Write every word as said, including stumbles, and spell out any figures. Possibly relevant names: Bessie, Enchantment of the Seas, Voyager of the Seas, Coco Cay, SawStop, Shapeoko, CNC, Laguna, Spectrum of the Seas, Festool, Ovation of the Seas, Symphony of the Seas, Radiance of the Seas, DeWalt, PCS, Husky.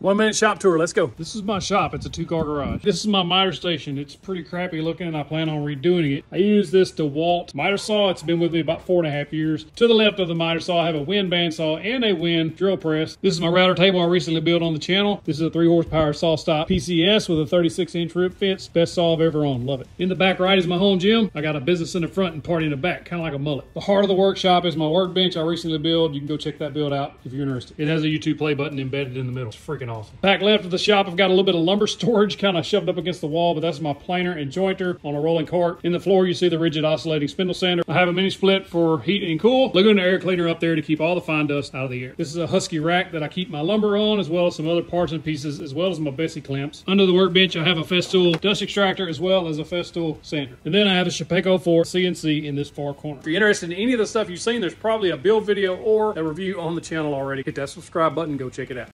One minute shop tour, let's go. This is my shop, it's a two car garage. This is my miter station, it's pretty crappy looking and I plan on redoing it. I use this DeWalt miter saw, it's been with me about four and a half years. To the left of the miter saw, I have a wind band saw and a wind drill press. This is my router table I recently built on the channel. This is a three horsepower SawStop P C S with a thirty-six inch rib fence, best saw I've ever owned, love it. In the back right is my home gym. I got a business in the front and party in the back, kind of like a mullet. The heart of the workshop is my workbench I recently built. You can go check that build out if you're interested. It has a YouTube play button embedded in the middle, it's freaking awesome. Back left of the shop, I've got a little bit of lumber storage kind of shoved up against the wall, but that's my planer and jointer on a rolling cart. In the floor, you see the rigid oscillating spindle sander. I have a mini split for heat and cool. Laguna air cleaner up there to keep all the fine dust out of the air. This is a Husky rack that I keep my lumber on, as well as some other parts and pieces, as well as my Bessie clamps. Under the workbench, I have a Festool dust extractor, as well as a Festool sander. And then I have a Shapeoko for C N C in this far corner. If you're interested in any of the stuff you've seen, there's probably a build video or a review on the channel already. Hit that subscribe button, go check it out.